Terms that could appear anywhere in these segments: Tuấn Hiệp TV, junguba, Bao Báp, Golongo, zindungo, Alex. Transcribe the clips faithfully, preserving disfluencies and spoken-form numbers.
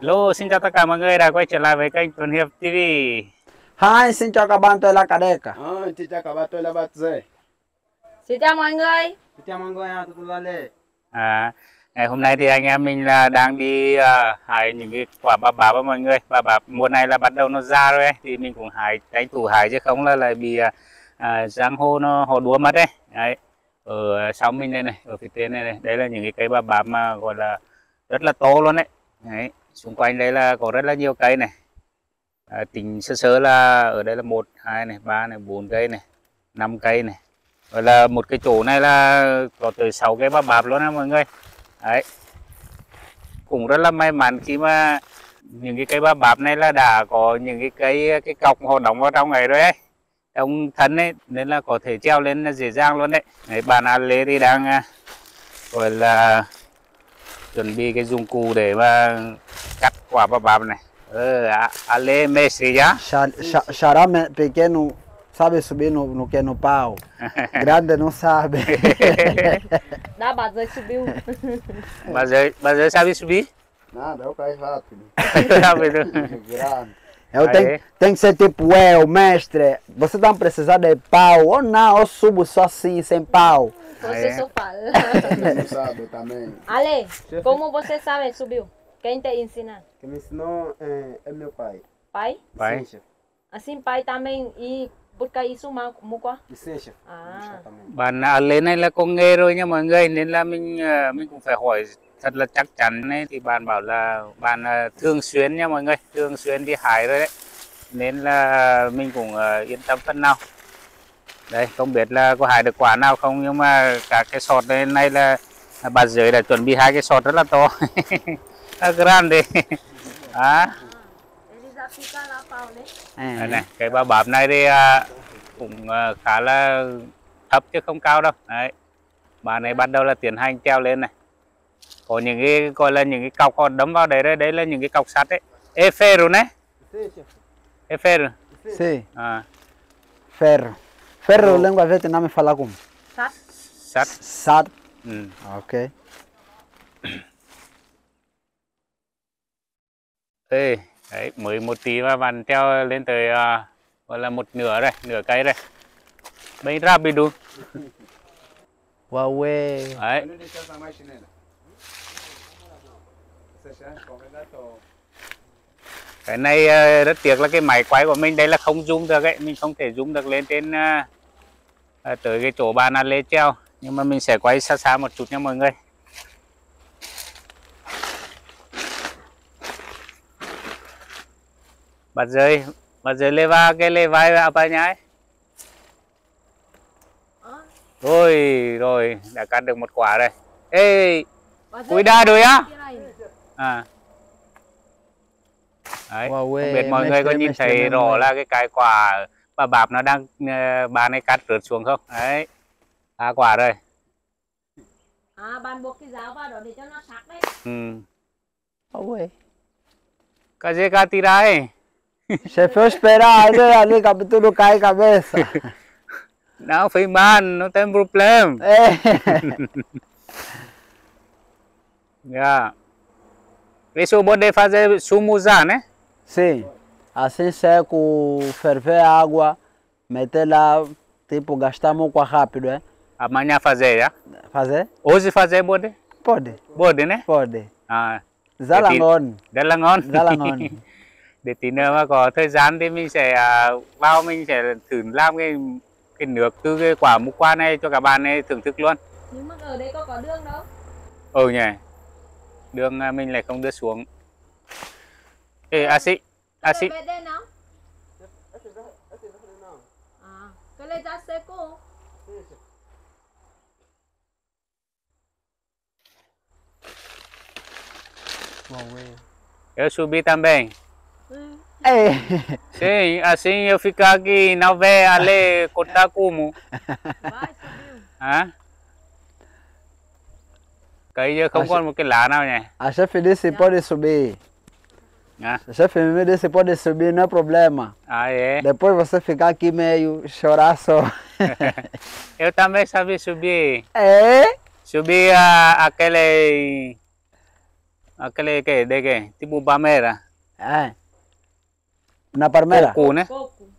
Hello, xin chào tất cả mọi người đã quay trở lại với kênh Tuấn Hiệp ti vi. Hi, xin chào các bạn, tôi là Cả Đê Cả. Ờ, xin chào các bạn, tôi là Bác Dê. Xin chào mọi người. Xin chào mọi người, tôi là Lê. À, ngày hôm nay thì anh em mình là đang đi uh, hái những cái quả bao báp với mọi người. Bao báp mùa này là bắt đầu nó ra rồi ấy. Thì mình cũng hái, đánh tủ hái chứ không là lại bị uh, giang hô nó hồ đúa mất ấy. Đấy, ở sóng mình đây này, ở phía trên này này. Đấy là những cái cây bao báp mà gọi là rất là to luôn đấy. Đấy, xung quanh đây là có rất là nhiều cây này. À, tính sơ sơ là ở đây là một, hai này, ba này, bốn cây này, năm cây này. Rồi là một cái chỗ này là có tới sáu cây bao báp luôn á mọi người. Đấy. Cũng rất là may mắn khi mà những cái cây bao báp này là đã có những cái cái cái cọc họ đóng vào trong này rồi ấy. Ông thân ấy nên là có thể treo lên dễ dàng luôn đấy. Đấy, bạn Alex thì đang gọi là chuẩn bị cái dụng cụ để mà cắt quả bao báp này. Ờ, Alex Messi ya. Charame pequeno sabe subir no no que no pau. Grande não sabe. Dá Bazê subiu. Bazê, Bazê sabe subir? Nada, eu caí rápido. Grande. Eu tenho, tem que ser tipo eu, mestre. Você não precisa de pau. Ou não, eu subo só assim, sem pau. Você só fala. Não sabe também. Ale, como você sabe, subiu? Quem te ensinou? Quem me ensinou é, é meu pai. Pai? Pai. Sim, assim, pai também. E por que isso, Mucua? Sim, chefe. Ah. Bạn Ale này là con nghề rồi nha mọi người. Nên là mình mình cũng phải hỏi thật là chắc chắn ấy. Thì bạn bảo là bạn thường xuyên nha mọi người. Thường xuyên đi hái rồi đấy. Nên là mình cũng yên tâm phần nào. Đấy, không biết là có hái được quả nào không. Nhưng mà cả cái sọt này, này là bà dưới đã chuẩn bị hai cái sọt rất là to. Grande. À. Đây này, cái bao báp này thì cũng khá là thấp chứ không cao đâu. Đấy. Bà này bắt đầu là tiến hành treo lên này. Có những cái gọi là những cái cọc họ đấm vào đấy đấy, đấy là những cái cọc sắt đấy. Eferro này. Eferro. Sì. À. Ferro. Ferro lingua Vietnam fala como? Sắt. Sắt. Sắt. Ừ. Ok. Ê, đấy, mới một tí mà bạn treo lên tới uh, gọi là một nửa rồi, nửa cây rồi. Bấy rapidu. Wow. Đấy. Cái này uh, rất tiếc là cái máy quay của mình đây là không zoom được ấy, mình không thể zoom được lên trên uh, uh, tới cái chỗ bàn ăn lê treo, nhưng mà mình sẽ quay xa xa một chút nha mọi người. Bắt rơi, bắt rơi leva cái leva vào bài nhái. Ôi, rồi đã cắt được một quả rồi. Ê, cúi đa rồi á. À. Đấy, wow, không biết mọi người có nhìn thấy rõ là cái cái quả bà bạp nó đang bà này cắt rớt xuống không? Đấy, à quả rồi. À, bạn buộc cái giáo vào đó để cho nó sắc đấy. Ừ. Ôi. Cái gì cả tí ra ấy. Se foi esperar, olha ali, tu não cai a cabeça. Não, foi mal, não tem problema. É. Yeah. Isso pode fazer sumuza, né? Sim. Assim seco, ferver a água, meter lá, tipo, gastar muito rápido, é? Amanhã fazer, já? Fazer? Hoje fazer pode? Pode. Pode, né? Pode. Ah. Zalangon. Zalangon. Zalangon. Để tí nữa mà có thời gian thì mình sẽ vào mình sẽ thử làm cái cái nước từ cái quả mục qua này cho các bạn này thưởng thức luôn. Nhưng mà ở đây có có đường đâu? Ừ nhỉ. Đường mình lại không đưa xuống. Ê axi, axi. Eu subi também. É. Sim, assim eu ficar aqui não ver ali cortar como. Vai, subiu. Hã? Cây giờ không còn một cái lá nào nhỉ? A chefe disse pode subir. Hã? A chefe me disse pode subir, não é problema. Ah, é? Depois você ficar aqui meio chorar só. Eu também sabia subir. É? Subir aquele... cái này cái đây cái thì bu ba mẹ ra à na par mẹ ra cô nè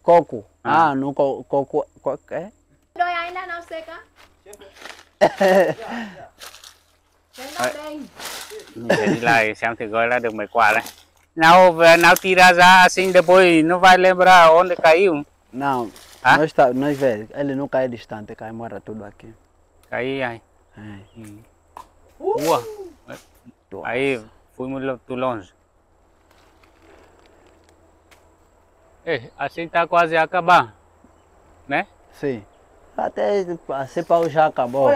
cô cô à nu cô cô cô cô cái đôi ai là nó sẽ cả đi lại xem thử coi là được mấy quả đấy nào về nào tira ra xin để bôi nó vai lên bra on để cai um não não está não vê ele não cai distante cai mora tudo aqui cai ai uau aí fui muito too longe eh assim está quase a acabar né sim até a cepa já acabou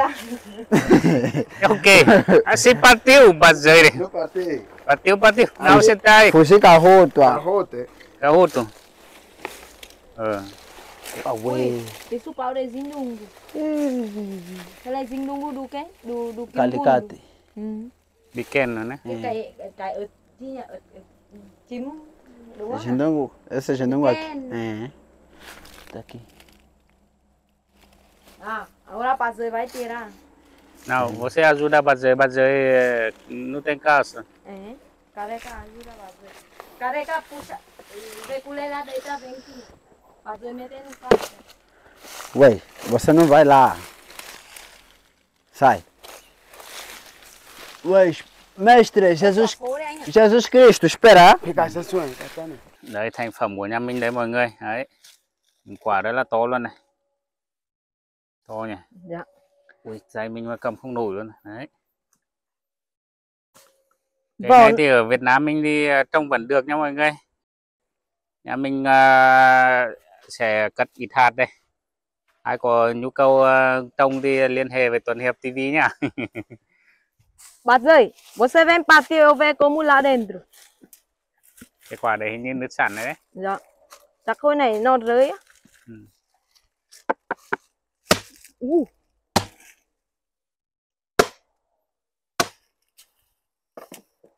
ok assim partiu baseiro não partiu partiu partiu não você está aí fugiu carroto carroto carroto ah Ui, isso pau de zindungo. Ela é zindungo do quê? Do do calicate. Pequeno, né? Cai cai tinha tim do. Zindungo, esse zindungo aqui. É. Tá aqui. Ah, agora Bazoi vai tirar. Não, você ajuda Bazoi, Bazoi não tem caça. É. Careca ajuda Bazoi. Careca puxa. Recolhe lá dentro vem aqui. Ué, você não vai lá. Sai. Ué, mestre, Jesus, Jesus Cristo, espera. Đấy, thành phẩm của nhà mình đấy mọi người. Đấy, quả đấy là to luôn này. To nhỉ? Dạ. Ui, dây mình mà cầm không nổi luôn. Đấy. Cái này thì ở Việt Nam mình đi trông vẫn được nha mọi người. Nhà mình uh, sẽ cắt ít hạt đây. Ai có nhu cầu uh, trồng thì liên hệ với Tuấn Hiệp ti vi nha. Bác ơi, você vem patio ver como lá dentro. Cái quả đấy hình như nước sản đấy. Dạ. Chắc hồi này nó rơi á. Ừ. Uh.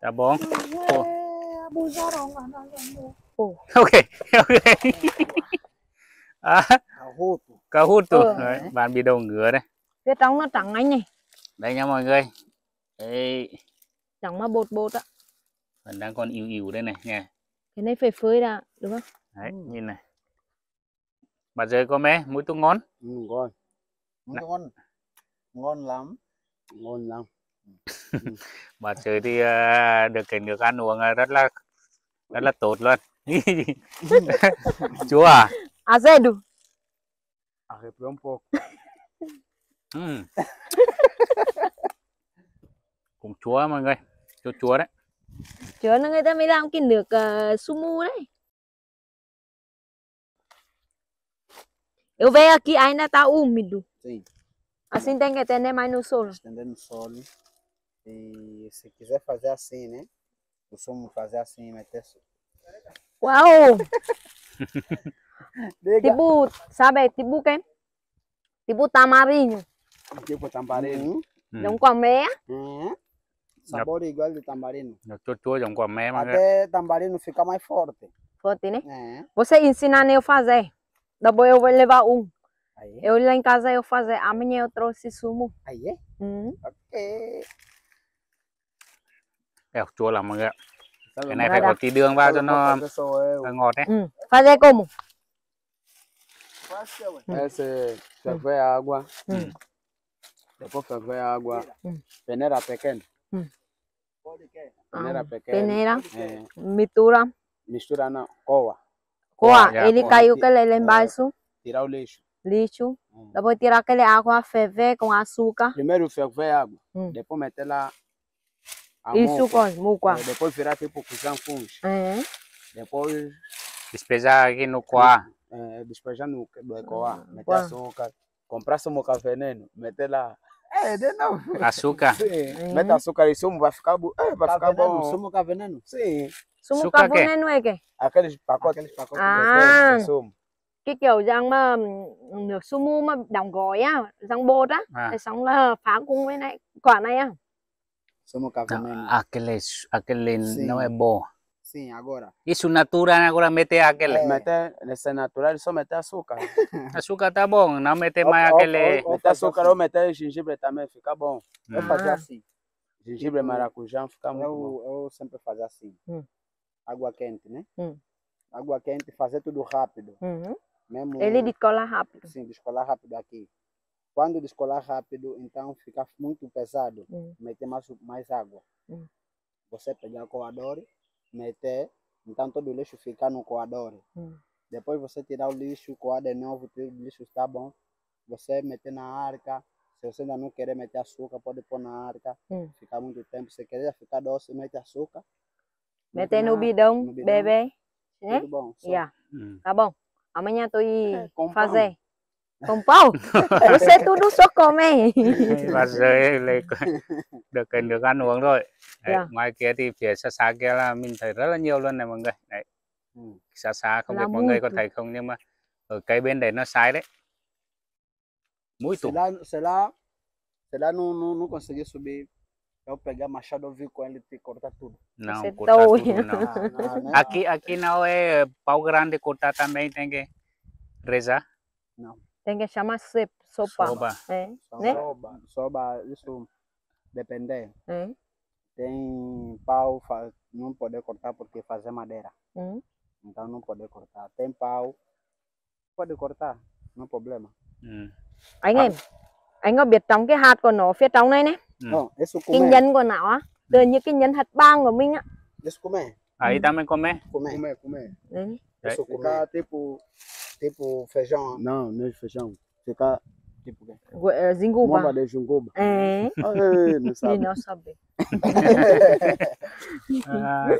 Đã bóng. Oh. Ok, ok. Cá hút tụi. Bạn bị đầu ngứa đây. Cái trống nó trắng anh này. Đây nha mọi người. Đây. Trắng mà bột bột á. Vẫn đang còn yếu yếu đây này nha. Cái này phải phơi ra, đúng không? Đấy, ừ. Nhìn này. Bà giới có mẹ, mũi tôi ngon. Ừ, ngon. Mũi tôi ngon. Ngon lắm. Ngon lắm. Bà giới thì uh, được cái nước ăn uống rất là rất là tốt luôn. Chú à? Azedo. Arrepiou um pouco. Hum. Cũng chúa mọi người. Chúa chúa đấy. Chúa là người ta mới làm cái nước uh, sumu đấy. Eu venho aqui ainda tá úmido. Sim. Assim tem que estender mais no sol. Estender no sol. E se quiser fazer assim, né? O sumo fazer assim, meter sol. Wow. Tipo, sabe, tipo quem? Tipo tamarinho. Tipo tambarino. Giống quả mé. Sabor igual de tambarino. Chua chua giống quả mé. Até tambarino fica mais forte. Forte, né? É. Você ensinar eu fazer. Depois eu vou levar um. Aí. Eu lá em casa eu fazer. Amanhã eu trouxe sumo. Aí é? Hum. Ok. É, chua lắm mọi người ạ. Cái này phải có tí đường vào cho nó ngọt đấy. Pha dê como? Esse ferver a água. Depois ferver a água. Peneira pequena. Peneira pequena. Peneira. Mistura. Mistura não. Coa. Coa. Ele caiu aquele lá embaixo. Tirar o lixo. Lixo. Depois tirar aquele água, ferver com açúcar. Primeiro ferver a água. Depois meter lá. Isso com mucoa. Depois virar tipo cozão funge. Uhum. Depois despejar aqui no coá. É, despejar no coá. Meter uhum. açúcar. Comprar sumo com veneno. Meter lá. É, de novo. Açúcar. Uhum. Mete açúcar e sumo vai ficar, bu... é, vai ficar bom. Sumo com veneno? Sim. Sumo com veneno é que? Aqueles pacotes. Aqueles pacotes ah. de sumo. Cái kiểu rằng mà nước sumo mà đóng gói á, rang bột á, à. Xong là phá cùng với này, quả này á. Aquele, aquele não é bom. Sim, agora. Isso natural, agora mete aquele. É. Meter, nesse natural, só meter açúcar. Açúcar tá bom, não meter mais aquele... Meter açúcar ou meter gengibre também, fica bom. Vou fazer assim. gengibre hum. Maracujá fica muito eu, bom. Eu sempre faço assim. Hum. Água quente, né? Hum. Água quente, fazer tudo rápido. Uhum. Mesmo, ele descola rápido. Sim, descolar rápido aqui. Quando descolar rápido, então fica muito pesado. Uhum. Meter mais, mais água. Uhum. Você pegar o coador, meter, então todo o lixo fica no coador. Uhum. Depois você tirar o lixo, coar de novo, tirar o lixo, está bom. Você meter na arca. Se você ainda não querer meter açúcar, pode pôr na arca. Uhum. Fica muito tempo. Se querer ficar doce, mete açúcar. Mete no, no bidão, bebê. Né? Tudo bom. Yeah. Uhum. Tá bom. Amanhã estou é, fazer. Com pão? Você tudo só come. Và rồi được được ăn uống rồi. Đấy, yeah. Ngoài kia thì phía xa xa kia là mình thấy rất là nhiều luôn này mọi người. Đấy. Xa xa không biết mọi người có thấy không nhưng mà ở cái bên đấy nó sai đấy. Muito. Se lá, se lá, se lá não, não, não consegui subir. Eu pegar machado, eu vi com ele e cortar tudo. Não, você cortar dói. Tudo não. Não, não, não. Aqui, aqui não é pau grande cortar também, tem que rezar? Não. Tem que chamar sopa. Sopa. É. Né? Sopa. Sopa, isso depende. É. Tem pau, não pode cortar porque fazer madeira. Hum. Então não pode cortar. Tem pau, pode cortar, não é problema. Hum. Anh em, anh có biết trong cái hạt của nó phía trong này nè, ừ. Cái nhân của nó từ như cái nhân hạt bang của mình á. Aí também come? Come, come. Isso fica tipo, tipo feijão. Não, não é feijão. Fica tipo quê? Zinguba. Bomba de junguba. É. Não sabe. Não sabe.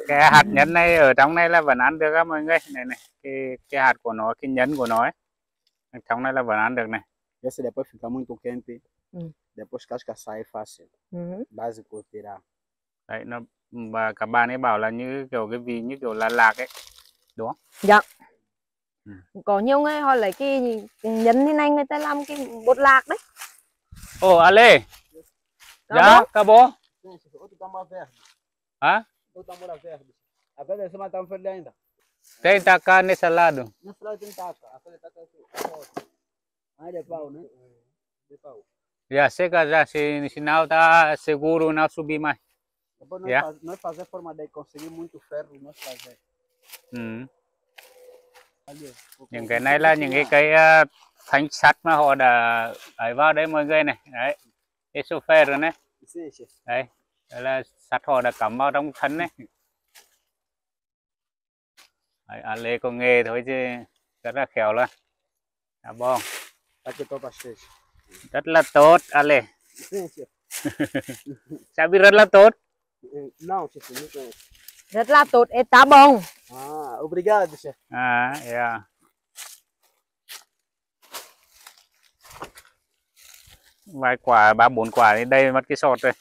Cái hạt nhân này ở trong này là vẫn ăn được á mọi người. Này này, cái cái hạt của nó, cái nhân của nó ấy, trong này là vẫn ăn được này. Esse depois fica muito quente, uhum. Depois casca sai fácil, uhum. Básico tirar. Đấy, nó, và các bạn ấy bảo là như kiểu cái vị như kiểu là lạc ấy, đúng không? Dạ. Ừ. Có nhiều người họ lấy cái nhấn thế này người ta làm cái bột lạc đấy. Ô, oh, Ale. Dạ, acabou. Hả? Tem taca nesse lado. Nesse lado tem taca, aquele taca aqui. Ah, de pau, né? De pau. Já seca, já. Se, se não tá seguro, não subir mais. Depois nós, yeah. faz, nós fazer forma de conseguir muito ferro, nós fazer. Hum. Ali, những cái này là những cái cây uh, thanh sắt mà họ đã ấy vào đấy mọi người này. Đấy. Isso ferro, né? Đấy. Đó là sắt họ đã cắm vào trong thân đấy. Đấy, Ale có nghề thôi chứ rất là khéo luôn. Cảm ơn. Rất là tốt, Ale. Sao biết rất là tốt? Rất là tốt, tá bom. Ah, obrigado, chef. Ah, yeah. Vài quả, ba bốn quả đến đây mất cái sọt rồi.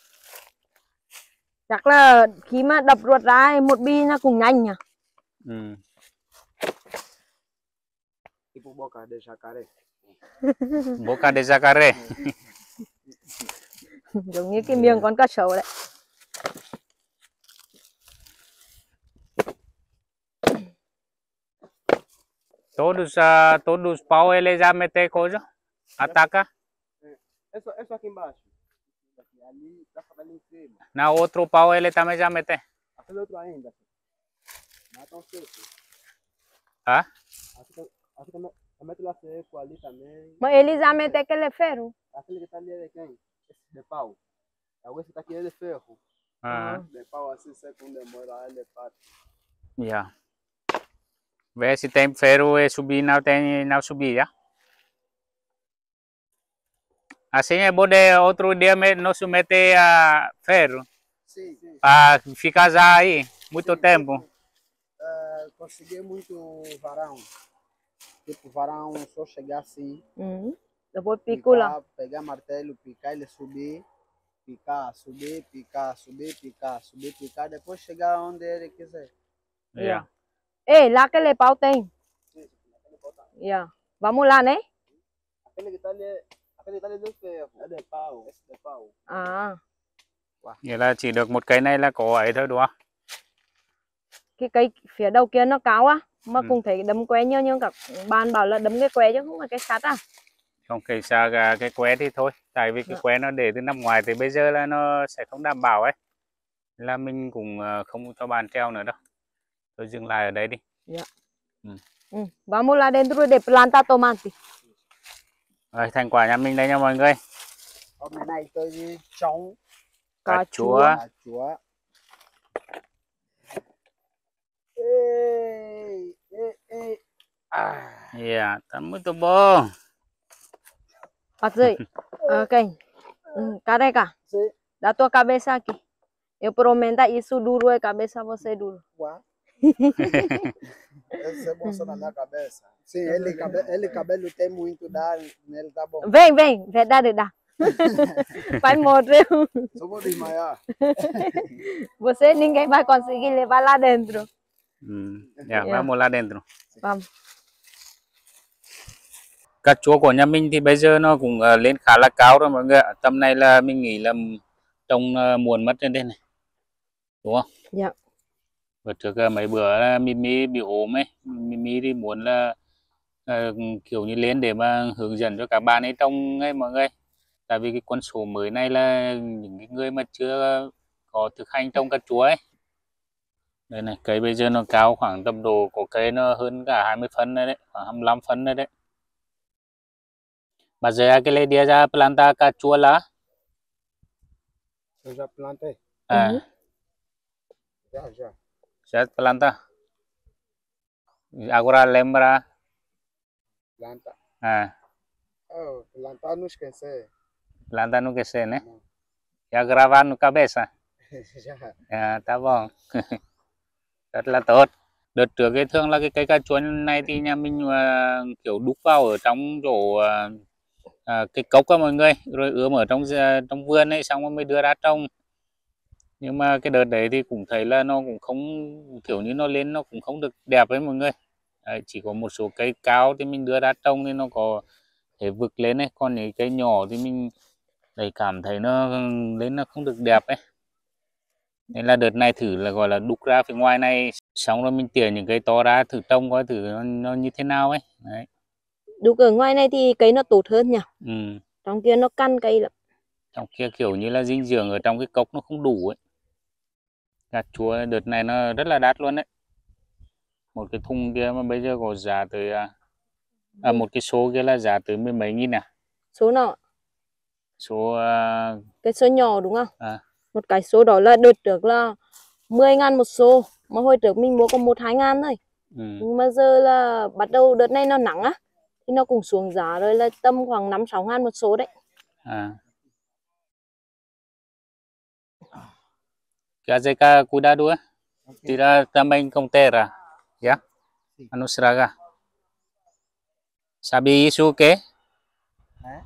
Chắc là khi mà đập ruột ra một bi nó cũng nhanh nhỉ? Ừ. Tipo boca de jacaré. Boca de jacaré. Giống như cái miệng con cá sấu đấy. Todos, uh, todos pau ele já mete coisa? Ataca? Isso aqui embaixo. Na outro pau ele também já mete. Aquele outro ainda. Matam seco. Hã? Mas eles já metem aquele ferro. Aquele que está ali é de quem? De pau. Esse está aqui é de ferro. Uhum. De pau assim, seco, demora, ele parte. Yeah. Vê se tem ferro e subir, não tem, não subir, já? Assim é bom de outro dia nós meter a ferro. Sim, sim. Para ficar já aí, muito sim, tempo. Sim. Uh, consegui muito varão. Tipo, varão, só chegar assim. Uhum. Depois pico lá. Pegar martelo, picar, ele subir. Picar, subir, picar, subir, picar, subir, picar. Depois chegar onde ele quiser. Yeah. Yeah. Ei, lá aquele pau tem. Sim, aquele pau tem. Yeah. Vamos lá, né? Aquele que está ali, aquele que está ali do ferro. É de pau, esse de pau. Ah. Wow. Nghĩa là chỉ được một cái này là có ấy thôi đúng không? Cái cây phía đầu kia nó cao á. Mà ừ. Cũng thấy đấm que như, như các bạn bảo là đấm cái que chứ không phải cái sắt à. Còn kể xa gà cái que thì thôi, tại vì cái que nó để từ năm ngoài thì bây giờ là nó sẽ không đảm bảo ấy, là mình cũng không cho bàn treo nữa đâu. Tôi dừng lại ở đây đi. Dạ. Vamos lá dentro de planta tomate. Rồi, thành quả nhà mình đây nha mọi người. Hôm nay tôi trồng cà chua. Cà chua. Ê, ê, ê. À. Yeah, tá muito bom. Bắt rơi. Ok. Careca. Da tua cabeça aqui. Eu prometo isso duro é cabeça você duro. Você é bolsa na minha cabeça. Sim, ele cabelo, ele cabelo tem muito dar, ele tá bom. Vem, vem, verdade dá. Vai morrer. Só vou desmaiar. Você ninguém vai conseguir levar lá dentro. Hum. Yeah, yeah. Vamos lá dentro. Vamos. Cà chua của nhà mình thì bây giờ nó cũng uh, lên khá là cao rồi mọi người. Tầm này là mình nghĩ là trồng uh, muộn mất trên đây này, đúng không? Dạ. Và trước uh, mấy bữa uh, Mimi bị ốm ấy, Mimi thì muốn là uh, kiểu như lên để mà hướng dẫn cho các bạn ấy trồng ấy mọi người. Tại vì cái con số mới này là những cái người mà chưa có thực hành trồng cà chua ấy. Đây này, cây bây giờ nó cao khoảng tầm độ của cây nó hơn cả hai mươi phân đấy, đấy, khoảng hai mươi lăm phân đấy đấy. Bây giờ cái này đi ra planta cà chua lá. Ra planta. À. Dạ dạ. Ra planta. Agora lembra. Planta. À. Oh, planta não esquece. Planta não esquece, né? Já gravar no cabeça. Dạ. À, tá bom. Rất là tốt. Đợt trước cái thường là cái cây cà chua này thì nhà mình uh, kiểu đúc vào ở trong chỗ uh, À, cái cốc á mọi người, rồi ươm ở trong trong vườn ấy, xong rồi mới đưa ra trồng. Nhưng mà cái đợt đấy thì cũng thấy là nó cũng không kiểu như nó lên nó cũng không được đẹp ấy mọi người. À, chỉ có một số cây cao thì mình đưa ra trồng thì nó có thể vực lên ấy, còn những cây nhỏ thì mình lại cảm thấy nó lên nó không được đẹp ấy. Nên là đợt này thử là gọi là đục ra phía ngoài này, xong rồi mình tỉa những cây to ra thử trồng coi thử nó, nó như thế nào ấy. Đấy. Đục ở ngoài này thì cây nó tốt hơn nhỉ? Ừ. Trong kia nó căn cây lắm. Trong kia kiểu như là dinh dưỡng ở trong cái cốc nó không đủ ấy. Cà chua đợt này nó rất là đắt luôn đấy. Một cái thùng kia mà bây giờ có giá tới... À, một cái số kia là giá tới mười mấy nghìn à? Số nào? Số... Uh... Cái số nhỏ đúng không? À. Một cái số đó là đợt trước là mười ngàn một số. Mà hồi trước mình mua có một hai ngàn thôi. Ừ. Nhưng mà giờ là bắt đầu đợt này nó nắng á. Thì nó cũng xuống giá rồi là tầm khoảng năm sáu ngàn một số đấy. À. Kya zeka kudadua? Tira também contera. Ya? Anusraga. Sabe isso o quê? Hã?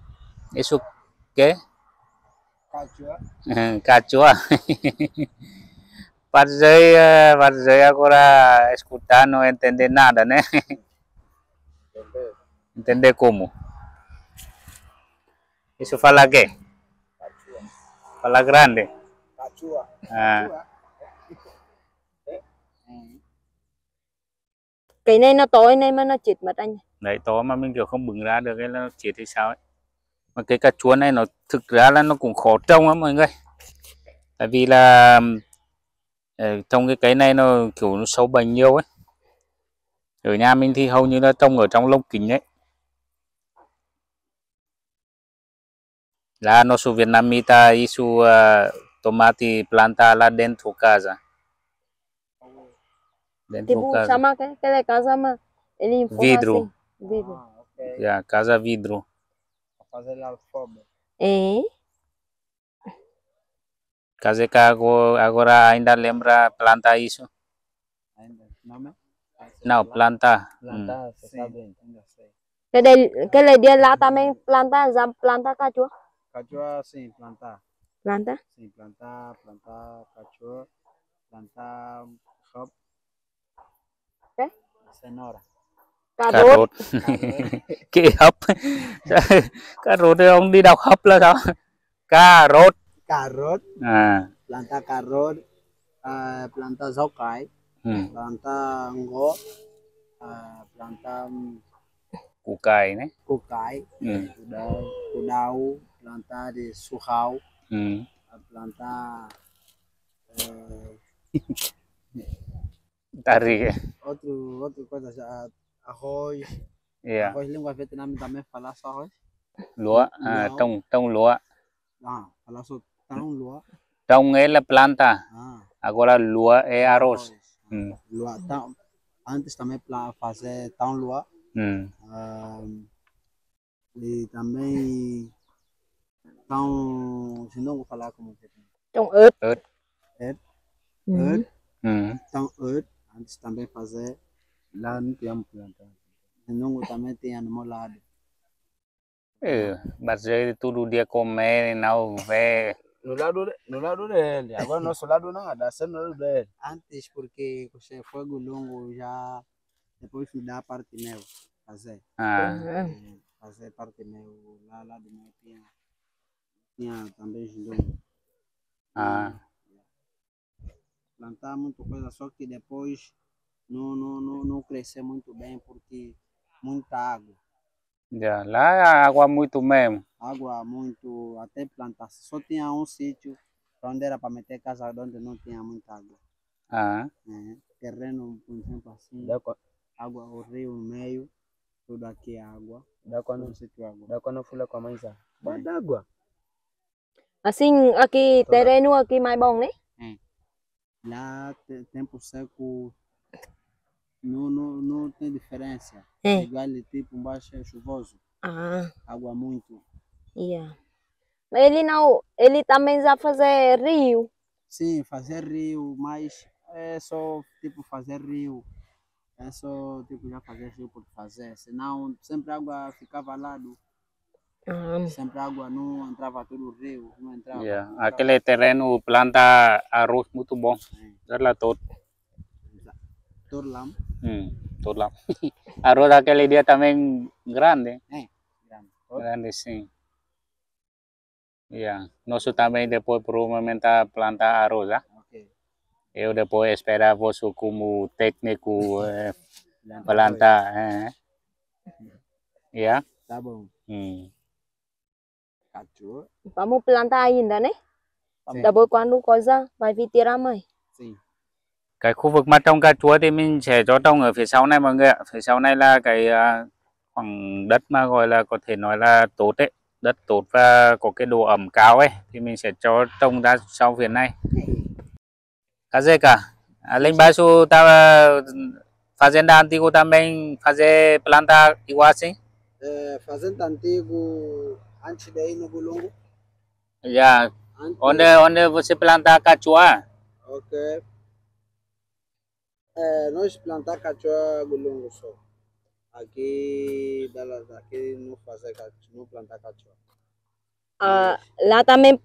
Isso o quê? Cachua. Cachua. Parjei, parjei agora escutar não entender nada, né? Entender como? Isso fala quê? Fala grande. Cachua. À. Cái này nó tối này mà nó chịt mất anh. Đấy, tối mà mình kiểu không bừng ra được cái nó chịt hay sao ấy. Mà cái cà chua này nó thực ra là nó cũng khó trông lắm mọi người. Tại vì là trong cái cái này nó kiểu nó sâu bệnh nhiều ấy. Ở nhà mình thì hầu như là trồng ở trong lông kính đấy. Lá nosso vietnamita isso tomate planta lá dentro casa. Dentro casa. Chama que que casa mas ele informa vidro. Vidro. Ah, okay. Yeah, casa vidro. Fazer lá fome. É. Casa que agora ainda lembra planta isso? Ainda nome? Não, planta. Planta, você sabe, ainda sei. Que de que ele dia lá também planta, já planta cachorro. Cachorro sim, planta. Planta? Sim, planta, planta, cachorro, planta, hop. Que? Cenoura. Carrot. Cái hấp. Carrot thì ông đi đọc hấp là sao? Carrot. Carrot. À. Planta carrot, à, planta rau cải. Planta ngô, planta củ cải đấy, củ cải, ừ. củ đào, củ đào, planta de sujau, ừ. planta tarrigue. Outro, outro coisa já arroz. Yeah. Arroz língua vietnamita também fala só arroz. Lúa, à, trồng trồng lúa. À, fala só trồng lúa. Trồng é la planta. Ah. Agora lúa é arroz. Hum. Lúa tam. Antes também para fazer tão lua hum. uh, e também tão, se não vou falar como que tão ớt ớt ớt ớt tão ớt antes também fazer lá não tem planta não também tem animal lá é mas aí tudo dia comer não vê no lado, no lado dele, agora nosso lado não dá certo no lado dele. Antes porque o fogo longo já depois fui dar parte meu, fazer. Ah. Fazer parte meu, lá lá do meu tinha, tinha também junto. Ah. Plantar muita coisa, só que depois não, não, não, não crescer muito bem porque muita água. Já, lá a água muito mesmo. Água muito, até plantar. Só tinha um sítio onde era para meter casa, onde não tinha muita água. Ah. É, terreno, por exemplo, assim, água, o rio, o meio, tudo aqui é água. Dá quando, dá quando eu fui lá com a mãe, já. Bota água. Assim, aqui, terreno aqui mais bom, né? É. Lá, tempo seco, não, não, não tem diferença. É. Igual, tipo, embaixo é chuvoso. Ah. Água muito. Yeah. Ele não, ele também já fazer rio. Sim, fazer rio, mas é só tipo fazer rio, é só tipo já fazer rio por fazer, senão sempre a água ficava lá do, uhum. sempre a água não entrava todo o rio, não entrava. Yeah. Não entrava. Aquele terreno planta arroz muito bom, é lá todo. Todo lá. Hum, todo lá. Arroz aquele dia também grande. É, grande. Todo. Grande sim. Yeah. Nosso também depois provavelmente plantar arroz, ah? Okay. Eu depois esperar você como técnico eh, plantar, é. Eh. Yeah? Tá bom. Hum. Vamos plantar ainda, né? Sim. Depois quando coisa vai vir tirar mãe. Sim. Cái khu vực mà trồng cà chua thì mình sẽ cho trồng ở phía sau này mọi người ạ. Phía sau này là cái uh, khoảng đất mà gọi là có thể nói là tốt ấy. Đất tốt và có cái độ ẩm cao ấy thì mình sẽ cho trồng ra sau vườn này. Cá dê cả. Além baixo ta fazenda antigo também fazer planta igual assim? Fazenda antigo antes daí no Golongo. Já. Onde onde você planta cachua? OK. É, nós plantar cachua Golongo só. Aqui, aqui não fazer não plantar cachorro. Ah, lá também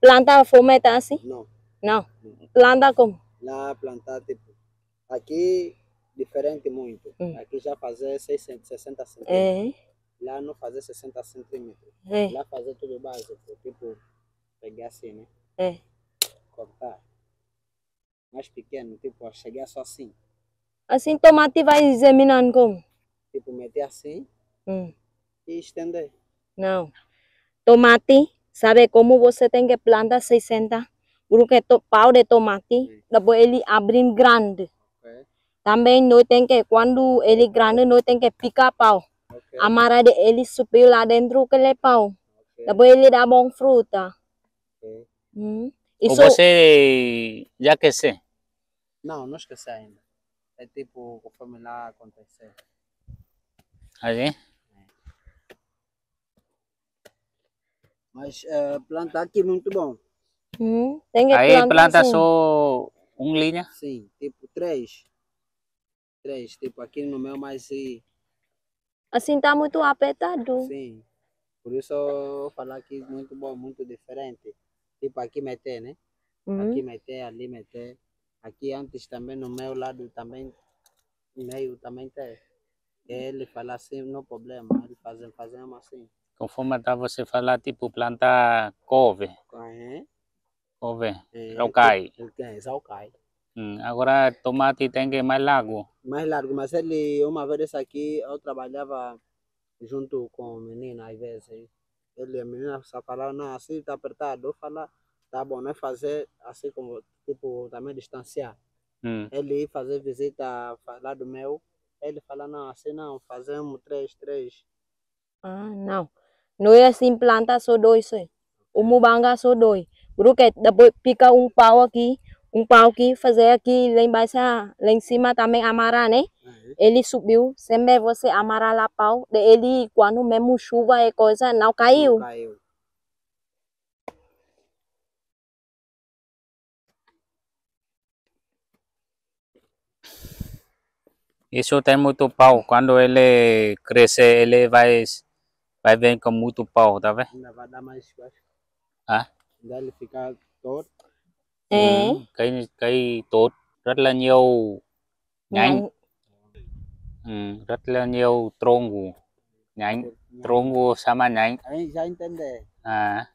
planta fometa assim? Não. Não? Planta como? Lá plantar tipo, aqui diferente muito. Hum. Aqui já fazer sessenta centímetros. É. Lá não fazer sessenta centímetros. É. Lá fazer tudo básico, tipo, pegar assim, né? É. Cortar. Mais pequeno, tipo, chegar só assim. Assim tomate vai germinando como? Tipo, meter assim hum. e estender. Não. Tomate, sabe como você tem que plantar sessenta? Porque to, pau de tomate, hum. depois ele abre grande. Okay. Também nós tem que, quando ele grande, nós tem que picar pau. Okay. Amarrar ele subir lá dentro aquele pau. Okay. Depois ele dá bom fruta. Okay. Hum. Isso... Ou você já esqueceu? Não, não esqueci ainda. É tipo, conforme lá acontecer. Aí. Mas uh, plantar aqui é muito bom. Hum, tem que aí planta assim. Só uma linha? Sim, tipo três. Três, tipo aqui no meu, mas e... assim tá muito apertado. Sim, por isso eu vou falar que é muito bom, muito diferente. Tipo aqui meter, né? Uhum. Aqui meter, ali meter. Aqui antes também no meu lado também, meio também tem. Ele fala assim, não problema, ele fazem, fazemos assim. Conforme tá você falar, tipo, plantar couve. Uhum. Couve, raucai. É, raucai. Hum, agora, tomate tem que mais largo. Mais largo, mas ele, uma vez aqui, eu trabalhava junto com a menina às vezes. Ele, a menina, essa palavra não, assim tá apertado, eu falo, tá bom, né? Fazer assim como, tipo, também distanciar. Hum. Ele fazer visita, falar do meu, ele fala, não, assim não, fazemos três, três. Ah, não. Não é assim, planta só dois, sim. O mubanga só dois. Porque depois pica um pau aqui, um pau aqui, fazer aqui, lá embaixo, lá em cima também amarrar, né? Uhum. Ele subiu, sempre você amarrar lá pau, ele quando mesmo chuva e coisa, não caiu. Não caiu. Isso tem muito pau, quando ele crescer, ele vai, vai vir com muito pau, tá vendo? Ainda vai dar mais, eu acho. Ah? Để là thì cây tốt, ừ, cây cây tốt rất là nhiều nhánh, ừ, rất là nhiều tronk của nhánh, tronk của sao mà nhánh. À.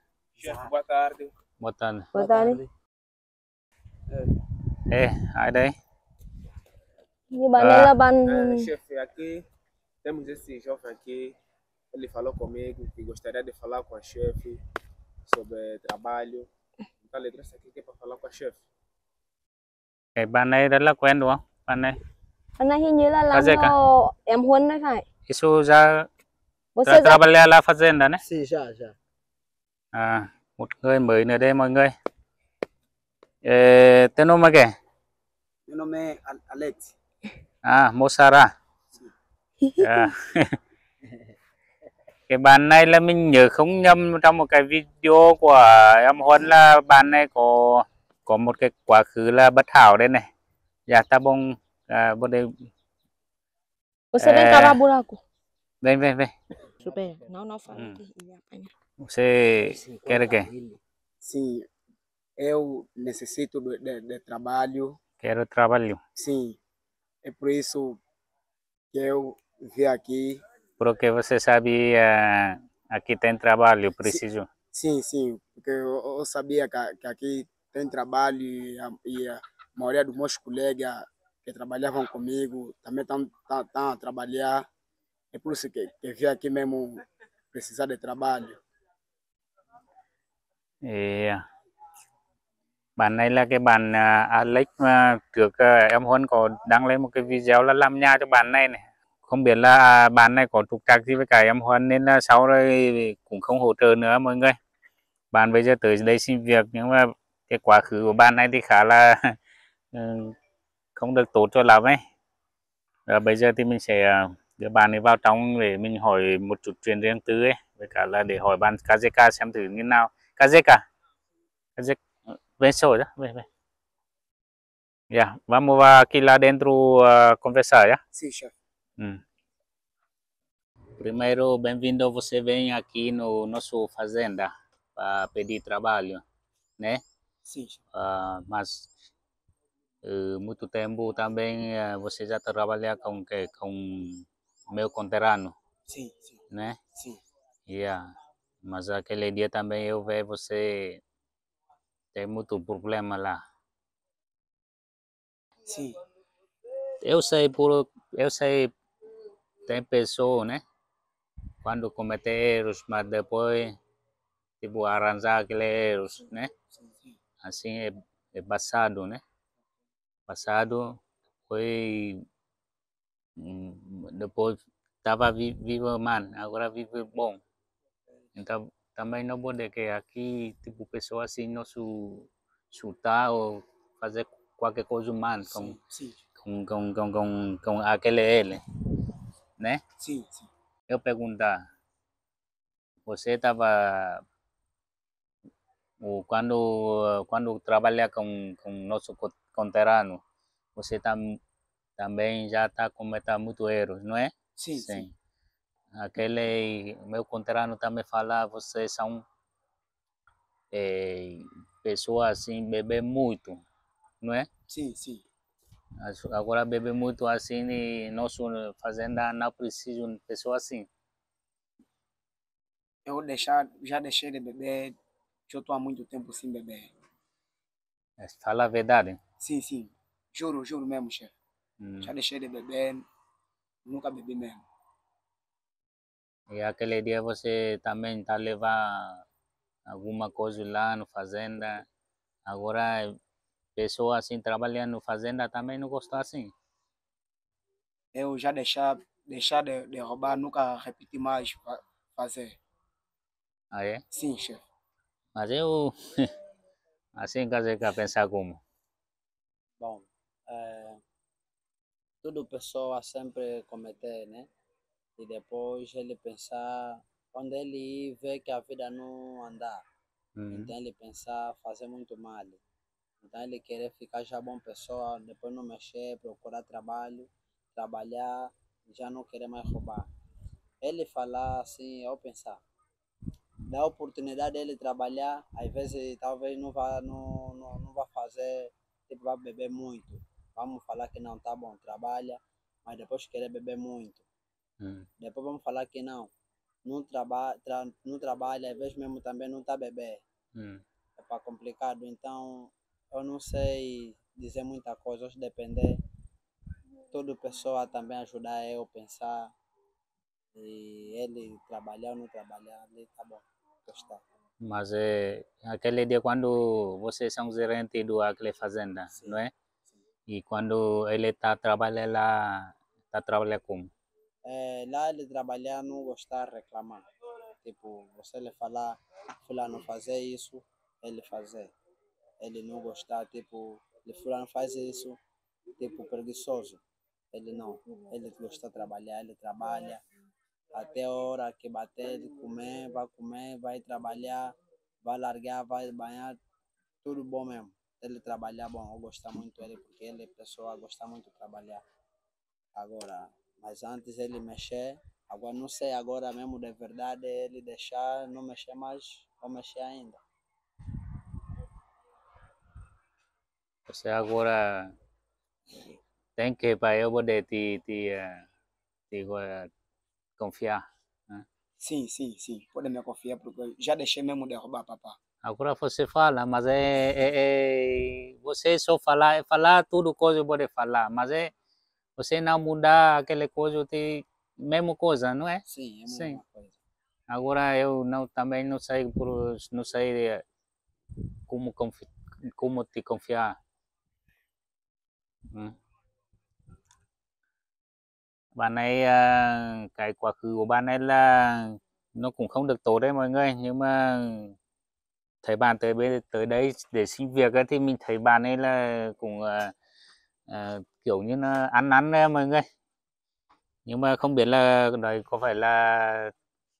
Một tuần. Ê, ai đây? Như bạn ấy là bạn. Ele falou comigo que gostaria de falar com a chefe sobre trabalho. Então, ele trouxe aqui para falar com a chefe. Cái bạn này rất là quen đúng không? Bạn này. Bạn này hình như là làm cho em Huân đấy phải. Isso já trabalha lá fazenda, né? Sim, já, já. À, một người mới nữa đây mọi người. Eh, tên ông là kẻ? Meu nome é Alex. À, Mosara. À. Cái bàn này là mình nhớ không nhầm, trong một cái video của em Huân là bàn này có có một cái quá khứ là bất hảo đây này. Dạ ta bông à bông đây. Você vem cavar buraco. Vem, vem, vem. Super, não não fala que ele apanha. Você quer que? Sim. Eu necessito de, de, de trabalho. Quero trabalho. Sim. É por isso que eu vim aqui. Porque você sabe uh, aqui tem trabalho, preciso. Sim, sim, porque eu, eu sabia que, que aqui tem trabalho e a, e a maioria dos meus colegas que trabalhavam comigo também estão a trabalhar. É por isso que, que eu vim aqui mesmo precisar de trabalho. É. Bạn này là cái bạn uh, Alex mà trước uh, em Huân có đăng lên một cái video là làm nhà cho bạn này này. Không biết là bạn này có trục trặc gì với cả em Huân nên là sau đây cũng không hỗ trợ nữa mọi người. Bạn bây giờ tới đây xin việc nhưng mà cái quá khứ của bạn này thì khá là không được tốt cho lắm ấy. Và bây giờ thì mình sẽ đưa bạn ấy vào trong để mình hỏi một chút chuyện riêng tư ấy. Với cả là để hỏi bạn Kazeka xem thử như nào. Kazeka. Kazeka. Vem só, tá? Vem, vem. Yeah, vamos aqui lá dentro conversar, yeah? Sim, chefe. Hum. Primeiro, bem-vindo. Você vem aqui no nosso fazenda para pedir trabalho, né? Sim. Uh, mas uh, muito tempo também uh, você já trabalha com que com meu conterrâneo. Sim, sim. Né? Sim. Yeah. Mas aquele dia também eu vi você tem muito problema lá. Sim. Eu sei por eu sei tem pessoa, né? Quando cometer erros, mas depois tipo arranjar aqueles erros, né? Assim é, é passado, né? Passado foi depois estava vivo mal, agora vive bom. Então também não pode que aqui tipo pessoa assim não chutar ou fazer qualquer coisa mal com com com com com, com aquele ele. Né? Sim, sim. Eu perguntar, você estava quando quando trabalha com com nosso conterrâneo, você tam, também já está cometendo muitos erros, não é? Sim, sim, sim. Aquele meu conterrâneo também fala, vocês são é, pessoas assim bebe muito, não é? Sim, sim. Agora bebe muito assim e nosso fazenda não precisa de pessoa assim. Eu deixar, já deixei de beber, eu estou há muito tempo sem beber. Fala a verdade? Sim, sim. Juro, juro mesmo, chefe. Hum. Já deixei de beber, nunca bebi mesmo. ya que le dia você também está a levar alguma coisa lá no fazenda. Agora, pessoa assim trabalhando no fazenda também não gosta assim. Eu já deixar, deixar de, de roubar, nunca repetir mais fazer. Ah, é? Sim, chefe. Mas eu, assim, casei para pensar como? Bom, é, tudo pessoa sempre cometer, né? E depois ele pensar, quando ele vê que a vida não anda, uhum. Então ele pensar fazer muito mal. Então ele querer ficar já bom pessoa, depois não mexer, procurar trabalho, trabalhar, já não querer mais roubar. Ele falar assim, eu pensar, dá oportunidade dele trabalhar, às vezes talvez não vá, não, não, não vá fazer, tipo, vai beber muito. Vamos falar que não tá bom, trabalha, mas depois querer beber muito. Hum. Depois vamos falar que não, não, traba, tra, não trabalha, às vezes mesmo também não está bebê. Hum. É para complicado, então eu não sei dizer muita coisa, hoje depender, toda pessoa também ajudar eu pensar, e ele trabalhar ou não trabalhar, ele tá bom, gostar. Mas é, aquele dia quando vocês são gerentes daquela fazenda, sim, não é? Sim. E quando ele está trabalhando lá, está trabalhando como? É, lá ele trabalhar, não gostar, reclamar. Tipo, você lhe falar, fulano fazer isso, ele fazer. Ele não gostar, tipo, fulano faz isso, tipo, preguiçoso. Ele não, ele gosta de trabalhar, ele trabalha. Até a hora que bater, comer, vai comer, vai trabalhar, vai largar, vai banhar, tudo bom mesmo. Ele trabalhar, bom, eu gosto muito dele, porque ele é pessoa, gosta muito de trabalhar. Agora... Mas antes ele mexer, agora não sei, agora mesmo de verdade ele deixar, não mexer mais, ou mexer ainda. Você agora tem que para eu poder te, te, te, te confiar, né? Sim, sim, sim, pode me confiar, porque eu já deixei mesmo de roubar, papá. Agora você fala, mas é, é, é você só falar, é falar tudo coisa pode falar, mas é você não mudar aquela coisa, tem mesma coisa, não é? Sim, é a mesma coisa. Agora eu não, também não sei, por, não sei como, confi, como te confiar. Hum. Bạn này, cái quá khứ của bạn ấy là nó cũng không được tốt đấy mọi người. Nhưng mà thấy bạn tới, tới đấy để xin việc ấy, thì mình thấy bạn ấy là cũng... À, kiểu như nó ăn năn đấy mọi người. Nhưng mà không biết là đấy có phải là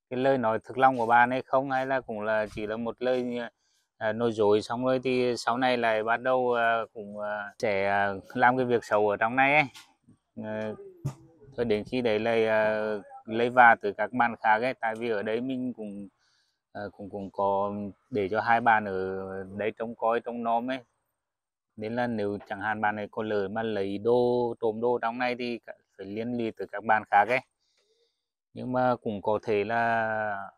cái lời nói thực lòng của bạn hay không, hay là cũng là chỉ là một lời à, nói dối, xong rồi thì sau này lại bắt đầu à, cũng à, sẽ à, làm cái việc xấu ở trong này ấy. À, cho đến khi đấy là à, lấy vạ từ các bạn khác ấy, tại vì ở đấy mình cũng à, cũng cũng có để cho hai bạn ở đấy trông coi trông nom ấy. Đến là nếu chẳng hạn bạn này có lời mà lấy đô, trộm đô trong này thì phải liên lụy từ các bạn khác ấy. Nhưng mà cũng có thể là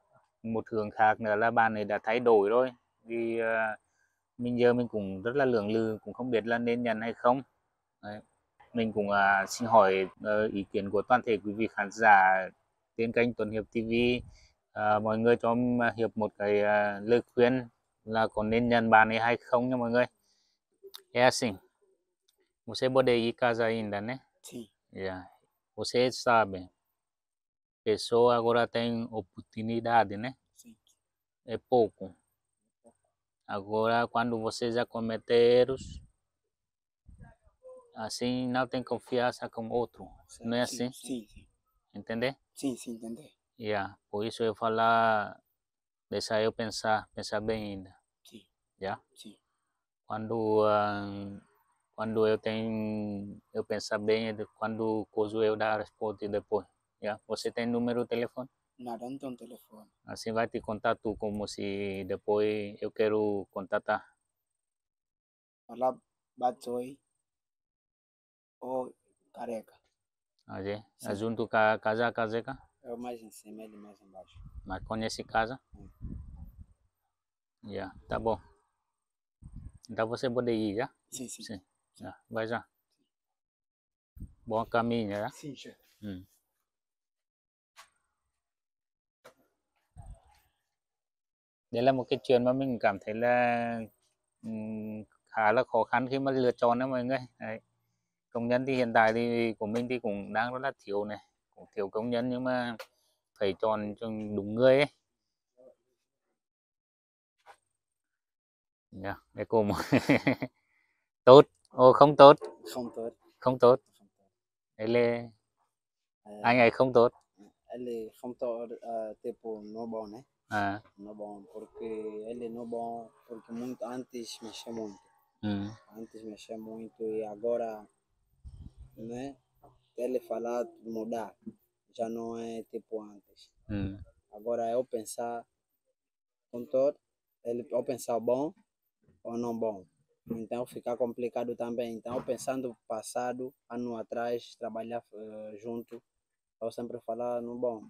một hướng khác nữa là bạn này đã thay đổi rồi. Vì uh, mình giờ mình cũng rất là lưỡng lự, cũng không biết là nên nhận hay không. Đấy. Mình cũng uh, xin hỏi uh, ý kiến của toàn thể quý vị khán giả trên kênh Tuấn Hiệp ti vi. Uh, mọi người cho Hiệp một cái uh, lời khuyên là có nên nhận bạn này hay không nha mọi người. É assim, você pode ir casa ainda, né? Sim. Yeah. Você sabe, pessoa agora tem oportunidade, né? Sim. É pouco. Agora, quando você já comete erros, assim não tem confiança com outro, sim, não é assim? Sim, sim. Entende? Sim, sim, entende. Yeah. Por isso eu falar, deixa eu pensar, pensar bem ainda. Sim. Yeah? Sim. Quando, quando eu tenho, eu pensar bem, quando coisa eu dar a resposta depois. Yeah? Você tem número de telefone? Nada, não tem telefone. Assim vai te contar tu, como se depois eu quero contatar. Olá, Batsoi. Ou Careca. Ah, é? É junto com a casa, a caseca? É mais em cima, ele mais embaixo. Mas conhece casa? Sim. Yeah, tá bom. Então você pode ir, já? Sim, sim. Sim. Já. Vai já. Bom caminho, já? Sim, já. Hum. Đấy là một cái chuyện mà mình cảm thấy là um, khá là khó khăn khi mà lựa chọn đó mọi người. Đấy. Công nhân thì hiện tại thì của mình thì cũng đang rất là thiếu này, cũng thiếu công nhân nhưng mà phải chọn cho đúng người ấy. Yeah, để cô một tốt, ô không tốt, không tốt, không tốt. Đấy là anh ấy không tốt. Ele không tốt tipo no bom, né? Ah. No bom porque ele no bom porque muito antes mexia muito. Hum. Antes mexia muito e agora, né? Ele falar mudar, já não é tipo antes. Hum. Agora eu pensar com todo, ele eu pensar bom ou não bom. Então fica complicado também. Então pensando passado, ano atrás trabalhar uh, junto. Eu sempre falar no bom.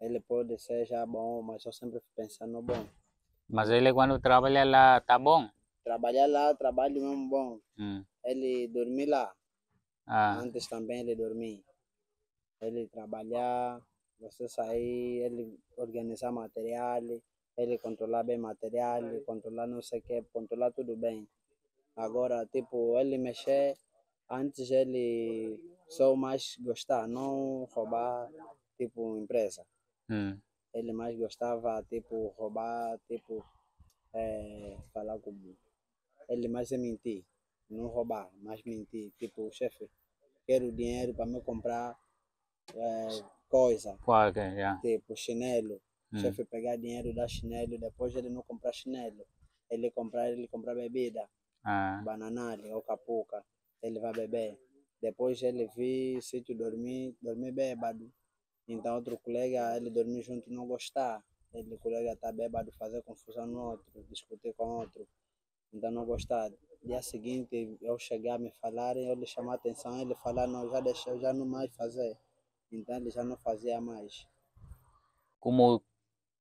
Ele pode ser já bom, mas eu sempre pensar no bom. Mas ele quando trabalha lá, tá bom? Trabalhar lá, trabalho mesmo bom. Hum. Ele dormir lá. Ah. Antes também ele dormir. Ele trabalhar, você sair, ele organizar material, ele controlar bem material, controlar não sei o que, controlar tudo bem. Agora, tipo, ele mexer, antes ele só mais gostava, não roubar, tipo, empresa. Hum. Ele mais gostava, tipo, roubar, tipo, é, falar comigo. Ele mais é mentir, não roubar, mas mentir. Tipo, chefe, quero dinheiro para me comprar é, coisa. Qualquer, yeah. Tipo, chinelo. Hum. Chefe, pegar dinheiro, dar chinelo, depois ele não comprar chinelo. Ele comprar, ele comprar bebida, ah. Bananale ou capuca, ele vai beber. Depois ele vir, se tu dormir, dormir bêbado. Então outro colega, ele dormir junto não gostar. Ele colega tá bêbado, fazer confusão no outro, discutir com outro. Então não gostar. Dia seguinte, eu chegar, me falarem, eu lhe chamar a atenção, ele falar, não, já deixei, já não mais fazer. Então ele já não fazia mais. Como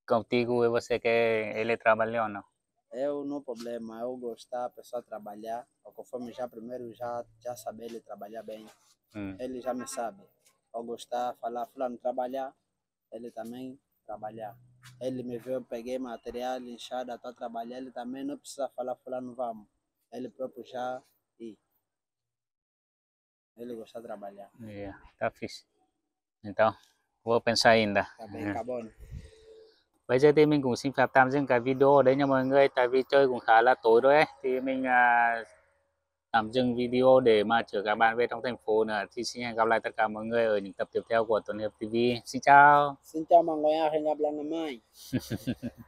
contigo, você quer ele trabalhar ou não? Eu não problema, eu gostar, a pessoa trabalhar, conforme já primeiro já, já saber ele trabalhar bem, hum. Ele já me sabe, eu gostar, falar, fulano trabalhar, ele também trabalhar. Ele me viu, eu peguei material, enxada, estou trabalhando, ele também não precisa falar, fulano vamos, ele próprio já ir. Ele gosta de trabalhar. Yeah, tá fixe. Então, vou pensar ainda. Tá bem, uhum. Tá bom. Bây giờ thì mình cũng xin phép tạm dừng cái video ở đây nha mọi người. Tại vì chơi cũng khá là tối rồi ấy. Thì mình à, tạm dừng video để mà chở các bạn về trong thành phố nữa. Thì xin hẹn gặp lại tất cả mọi người ở những tập tiếp theo của Tuấn Hiệp ti vi. Xin chào. Xin chào mọi người. Hẹn gặp lại ngày mai.